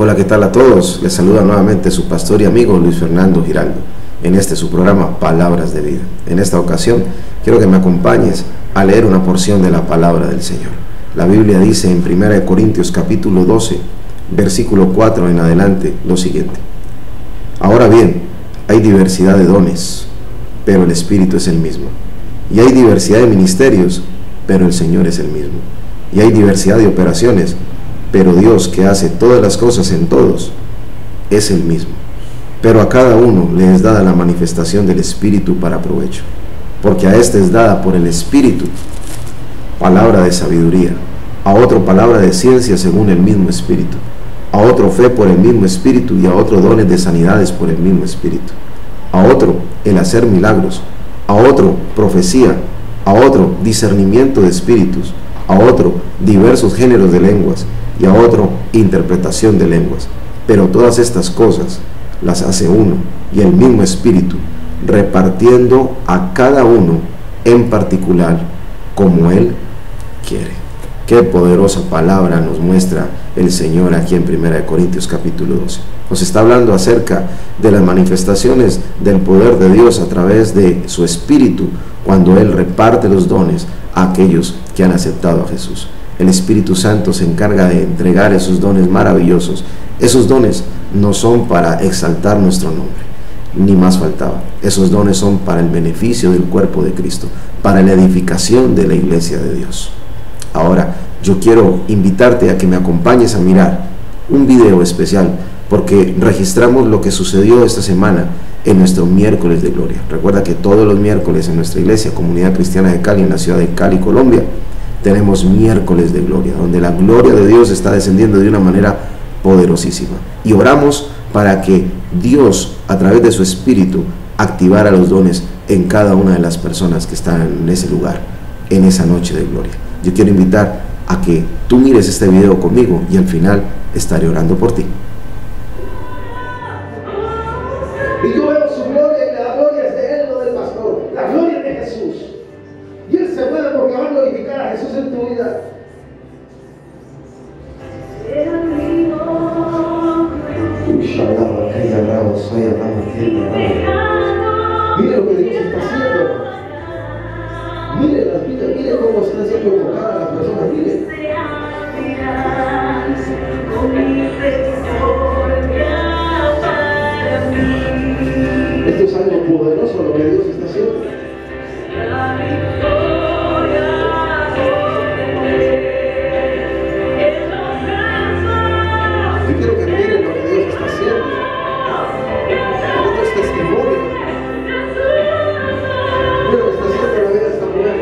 Hola, ¿qué tal a todos? Les saluda nuevamente su pastor y amigo Luis Fernando Giraldo en este su programa Palabras de Vida. En esta ocasión quiero que me acompañes a leer una porción de la palabra del Señor. La Biblia dice en 1 Corintios capítulo 12, versículo 4 en adelante lo siguiente: Ahora bien, hay diversidad de dones, pero el Espíritu es el mismo. Y hay diversidad de ministerios, pero el Señor es el mismo. Y hay diversidad de operaciones, pero Dios, que hace todas las cosas en todos, es el mismo. Pero a cada uno le es dada la manifestación del Espíritu para provecho, porque a este es dada por el Espíritu palabra de sabiduría, a otro palabra de ciencia según el mismo Espíritu, a otro fe por el mismo Espíritu, y a otro dones de sanidades por el mismo Espíritu, a otro el hacer milagros, a otro profecía, a otro discernimiento de espíritus, a otro diversos géneros de lenguas, y a otro interpretación de lenguas. Pero todas estas cosas las hace uno y el mismo Espíritu, repartiendo a cada uno en particular como Él quiere. Qué poderosa palabra nos muestra el Señor aquí en 1 Corintios capítulo 12. Nos está hablando acerca de las manifestaciones del poder de Dios a través de su Espíritu, cuando Él reparte los dones a aquellos que han aceptado a Jesús. El Espíritu Santo se encarga de entregar esos dones maravillosos. Esos dones no son para exaltar nuestro nombre, ni más faltaba. Esos dones son para el beneficio del cuerpo de Cristo, para la edificación de la iglesia de Dios. Ahora, yo quiero invitarte a que me acompañes a mirar un video especial, porque registramos lo que sucedió esta semana en nuestro miércoles de gloria. Recuerda que todos los miércoles en nuestra iglesia, Comunidad Cristiana de Cali, en la ciudad de Cali, Colombia, tenemos miércoles de gloria, donde la gloria de Dios está descendiendo de una manera poderosísima. Y oramos para que Dios, a través de su Espíritu, activara los dones en cada una de las personas que están en ese lugar, en esa noche de gloria. Yo quiero invitar a que tú mires este video conmigo y al final estaré orando por ti. Y yo veo su gloria, y la gloria es de Él, no del pastor. La gloria es de Jesús. Y Él se mueve porque va a glorificar a Jesús en tu vida. Mire lo que Dios está haciendo. Mire las vidas, mire cómo están siendo tocadas las personas, mire. Esto es algo poderoso lo que Dios está haciendo. Yo quiero que miren lo que Dios está haciendo. Esto es testimonio. Mira lo que está haciendo la vida de esta mujer.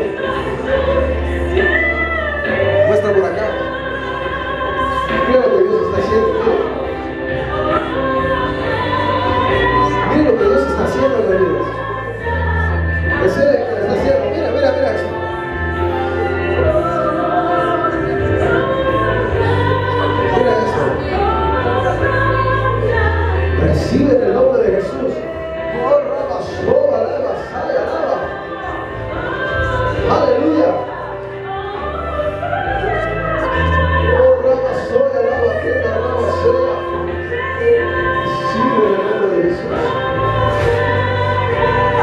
Muestra por acá. Mira lo que Dios está haciendo. Mira lo que Dios está haciendo en la vida. Recibe en el nombre de Jesús. Aleluya. Recibe en el nombre de Jesús. Aleluya.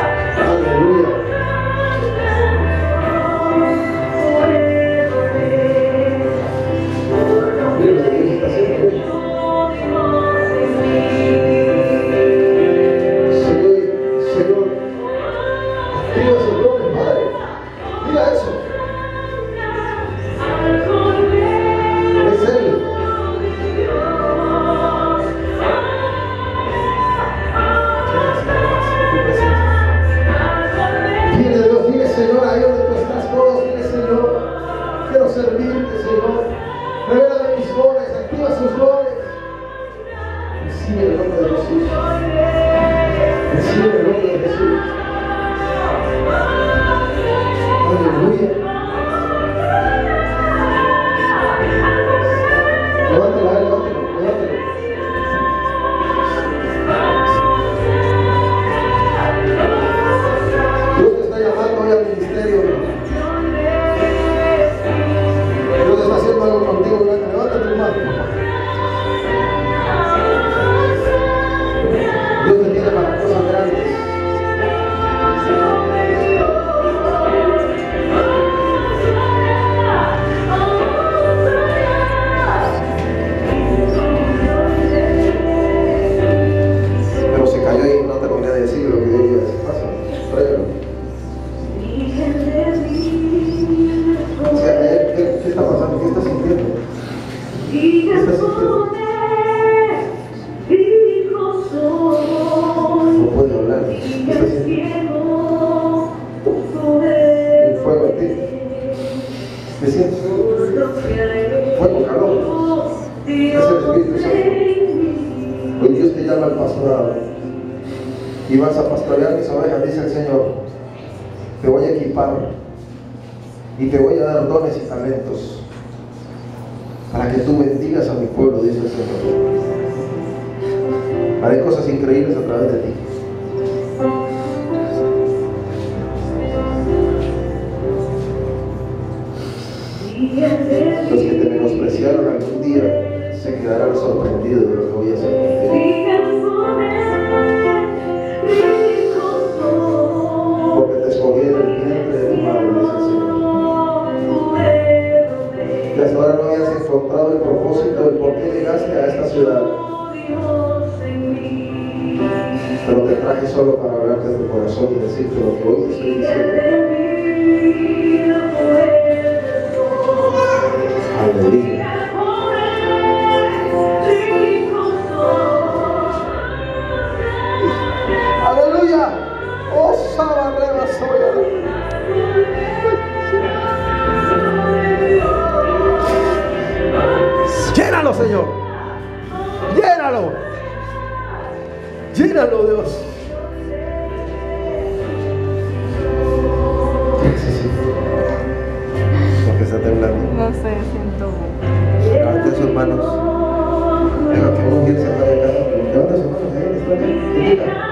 Levanta tu mano. Dios en mí. Hoy Dios te llama al pastorado y vas a pastorear mis ovejas, dice el Señor. Te voy a equipar y te voy a dar dones y talentos para que tú bendigas a mi pueblo, dice el Señor. Haré cosas increíbles a través de ti. Los que te menospreciaron algún día se quedarán sorprendidos de lo que voy a hacer. Porque te escogí en el vientre de tu madre, dice el Señor. Y hasta ahora no habías encontrado el propósito del por qué llegaste a esta ciudad. Pero te traje solo para hablarte de tu corazón y decirte lo que hoy te estoy diciendo. Aleluya. Aleluya. Oh, sabarreba soy. Llénalo, Señor. Llénalo. Llénalo, Dios. Porque está temblando. No sé, siento. Levanten sus manos. Deja que un día se va de casa. Levanten sus manos, ahí está.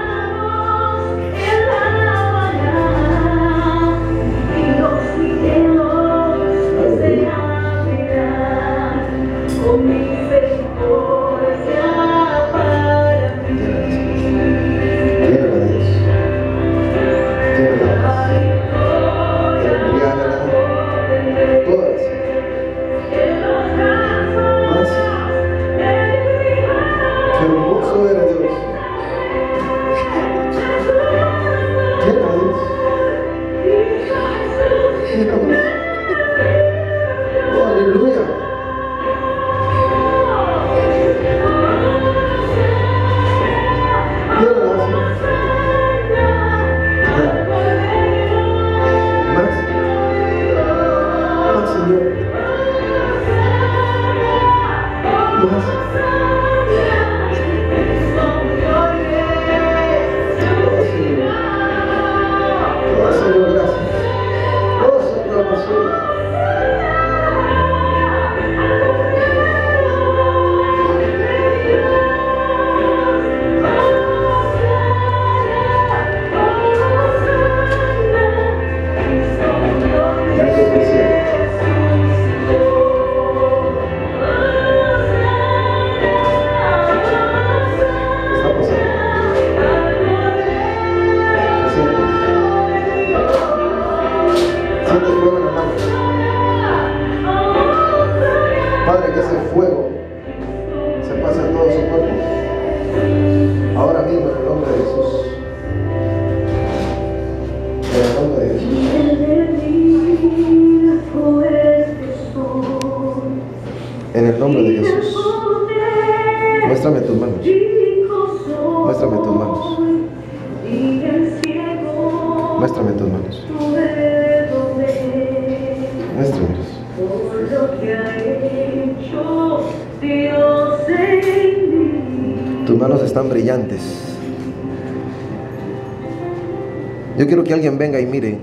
Yo quiero que alguien venga y mire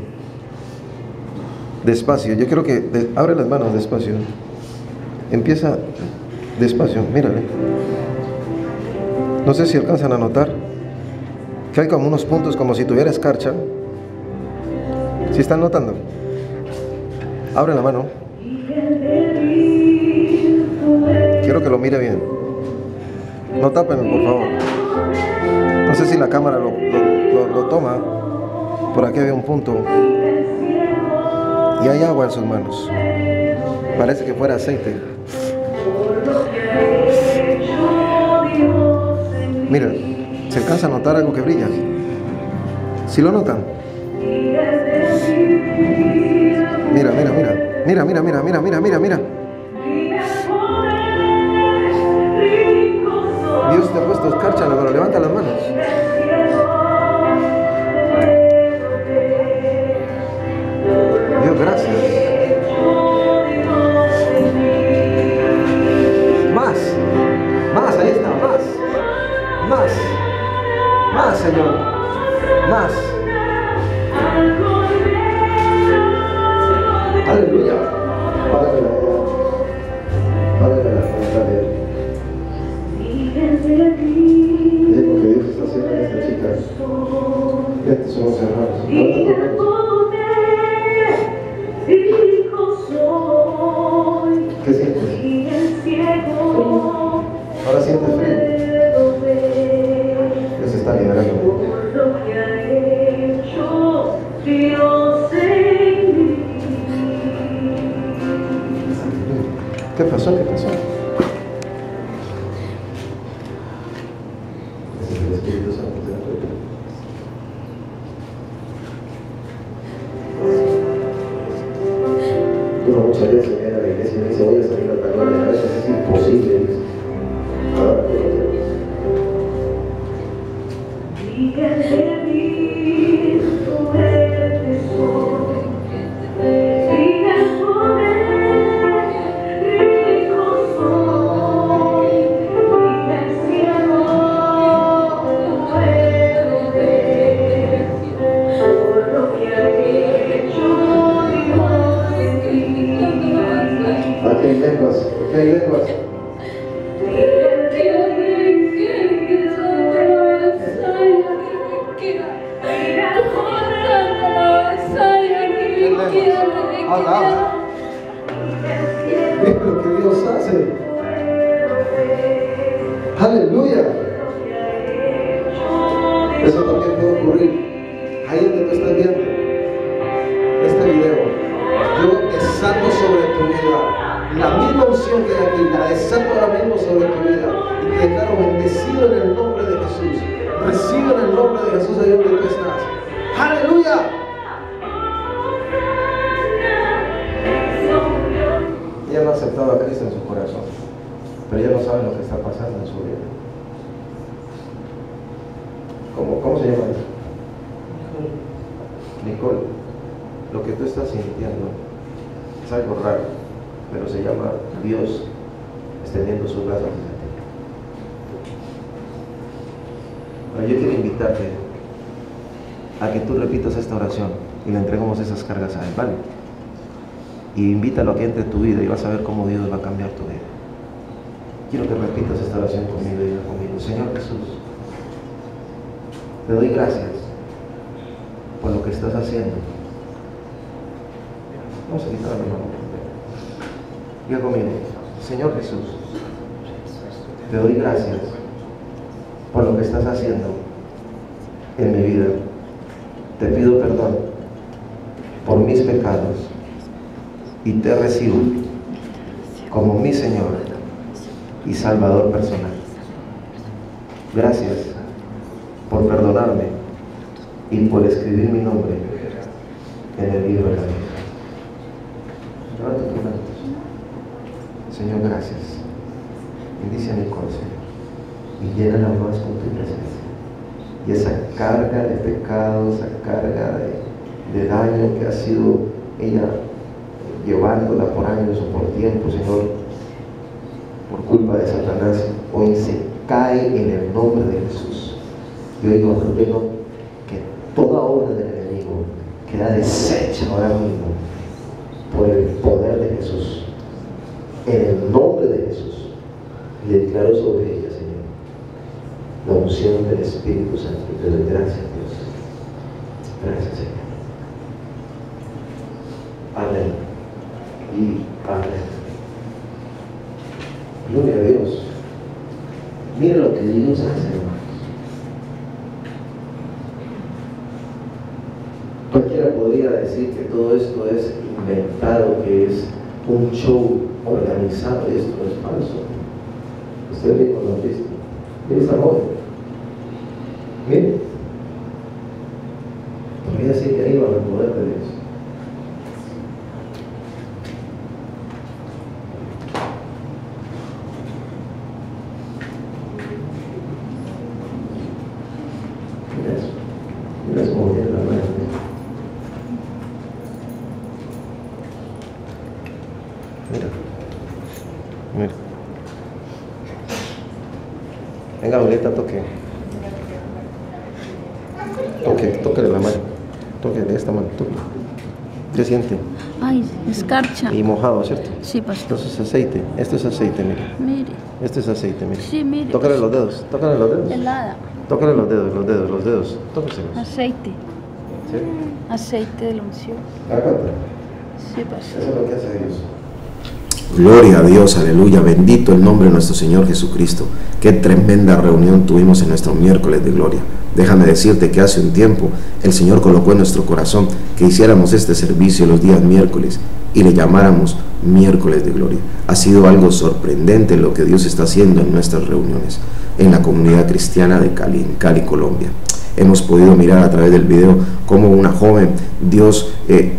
despacio. Yo quiero que abre las manos despacio. Empieza despacio, mírale. No sé si alcanzan a notar que hay como unos puntos como si tuviera escarcha. ¿Sí están notando? Abre la mano. Quiero que lo mire bien. No tápenme, por favor. No sé si la cámara lo toma. Por aquí había un punto y hay agua en sus manos. Parece que fuera aceite. Mira, se alcanza a notar algo que brilla. ¿Sí lo notan? Mira, mira, mira. Mira, mira, mira, mira, mira, mira, mira. Dios te ha puesto escarcha en la mano. Levanta las manos. Dios, gracias. Más. más, más, Señor, más. Aleluya. Padre, es lo que Dios está haciendo en esta chica. Estos son los hermanos. ¿Qué sientes? Ahora sientes frío. Dios está liberando. ¿Qué pasó? ¿Qué pasó? Invítalo aquí entre tu vida y vas a ver cómo Dios va a cambiar tu vida. Quiero que repitas esta oración conmigo y diga conmigo: Señor Jesús, te doy gracias por lo que estás haciendo. Vamos a quitar la mano. Diga conmigo: Señor Jesús, te doy gracias por lo que estás haciendo en mi vida. Te pido perdón por mis pecados y te recibo como mi Señor y Salvador personal. Gracias por perdonarme y por escribir mi nombre en el libro de la vida. Señor, gracias. Bendice a mi corazón, Señor, y llénala más con tu presencia. Y esa carga de pecado, esa carga de daño que ha sido ella llevándola por años o por tiempo, Señor, por culpa de Satanás, hoy se cae en el nombre de Jesús. Yo digo, ordeno que toda obra del enemigo queda deshecha ahora mismo por el poder de Jesús. En el nombre de Jesús le declaro sobre ella, Señor, la unción del Espíritu Santo. Te doy gracias, Dios. Gracias, Señor. Amén. Y amén. Gloria a Dios. Mira lo que Dios hace, hermanos. Cualquiera podría decir que todo esto es inventado, que es un show organizado, y esto es falso. Usted ve con los vistos. Mire esa joven. Mire. Podría decir que ahí va el poder de Dios. Venga, ahorita toque. Tóquele la mano. Tóquele esta mano. ¿Qué siente? Ay, escarcha. Y mojado, ¿cierto? Sí, pastor. Entonces es aceite. Esto es aceite, mire. Mire. Este es aceite, mire. Sí, mire. Tócale los dedos. Tócale los dedos. Helada. Tócale los dedos, los dedos, los dedos. Tócaselos. Aceite. ¿Sí? Aceite de la unción. ¿Da cuenta? Sí, pastor. Eso es lo que hace Dios. Gloria a Dios, aleluya, bendito el nombre de nuestro Señor Jesucristo. Qué tremenda reunión tuvimos en nuestro miércoles de gloria. Déjame decirte que hace un tiempo el Señor colocó en nuestro corazón que hiciéramos este servicio los días miércoles y le llamáramos miércoles de gloria. Ha sido algo sorprendente lo que Dios está haciendo en nuestras reuniones en la Comunidad Cristiana de Cali, en Cali, Colombia. Hemos podido mirar a través del video cómo una joven, Dios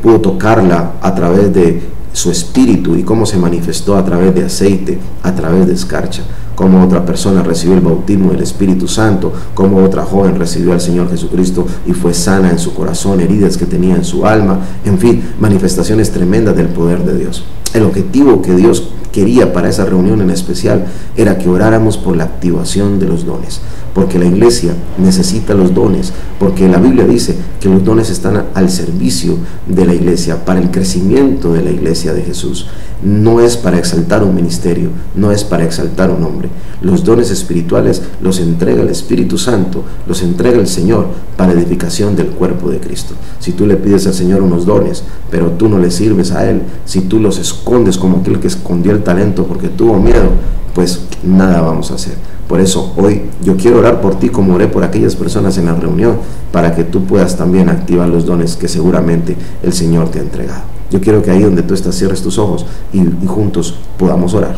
pudo tocarla a través de su espíritu y cómo se manifestó a través de aceite, a través de escarcha, cómo otra persona recibió el bautismo del Espíritu Santo, cómo otra joven recibió al Señor Jesucristo y fue sana en su corazón, heridas que tenía en su alma, en fin, manifestaciones tremendas del poder de Dios. El objetivo que Dios quería para esa reunión en especial era que oráramos por la activación de los dones, porque la iglesia necesita los dones, porque la Biblia dice que los dones están al servicio de la iglesia, para el crecimiento de la iglesia de Jesús. No es para exaltar un ministerio, no es para exaltar un hombre. Los dones espirituales los entrega el Espíritu Santo, los entrega el Señor para edificación del cuerpo de Cristo. Si tú le pides al Señor unos dones, pero tú no le sirves a Él, si tú los escondes como aquel que escondió el talento porque tuvo miedo, pues nada vamos a hacer. Por eso hoy yo quiero orar por ti como oré por aquellas personas en la reunión, para que tú puedas también activar los dones que seguramente el Señor te ha entregado. Yo quiero que ahí donde tú estás cierres tus ojos y juntos podamos orar.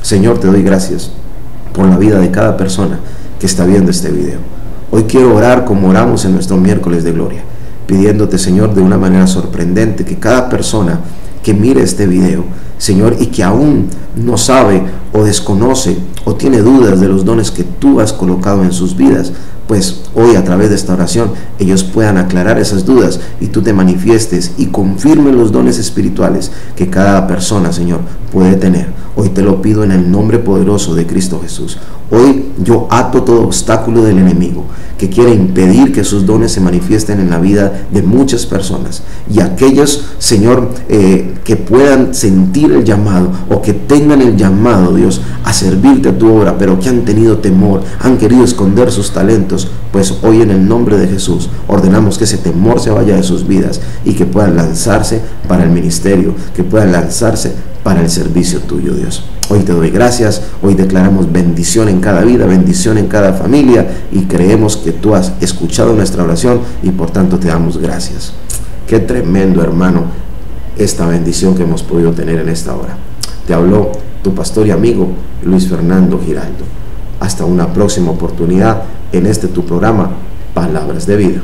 Señor, te doy gracias por la vida de cada persona que está viendo este video. Hoy quiero orar como oramos en nuestro miércoles de gloria, pidiéndote, Señor, de una manera sorprendente que cada persona que mire este video, Señor, y que aún no sabe o desconoce o tiene dudas de los dones que tú has colocado en sus vidas, pues hoy a través de esta oración ellos puedan aclarar esas dudas y tú te manifiestes y confirmes los dones espirituales que cada persona, Señor, puede tener. Hoy te lo pido en el nombre poderoso de Cristo Jesús. Hoy yo ato todo obstáculo del enemigo que quiere impedir que sus dones se manifiesten en la vida de muchas personas, y aquellos, Señor, que puedan sentir el llamado o que tengan el llamado, Dios, a servirte a tu obra, pero que han tenido temor, han querido esconder sus talentos, pues hoy en el nombre de Jesús ordenamos que ese temor se vaya de sus vidas y que puedan lanzarse para el ministerio, que puedan lanzarse para el servicio tuyo, Dios. Hoy te doy gracias, hoy declaramos bendición en cada vida, bendición en cada familia, y creemos que tú has escuchado nuestra oración y por tanto te damos gracias. Qué tremendo, hermano, esta bendición que hemos podido tener en esta hora. Te habló tu pastor y amigo Luis Fernando Giraldo. Hasta una próxima oportunidad en este tu programa, Palabras de Vida.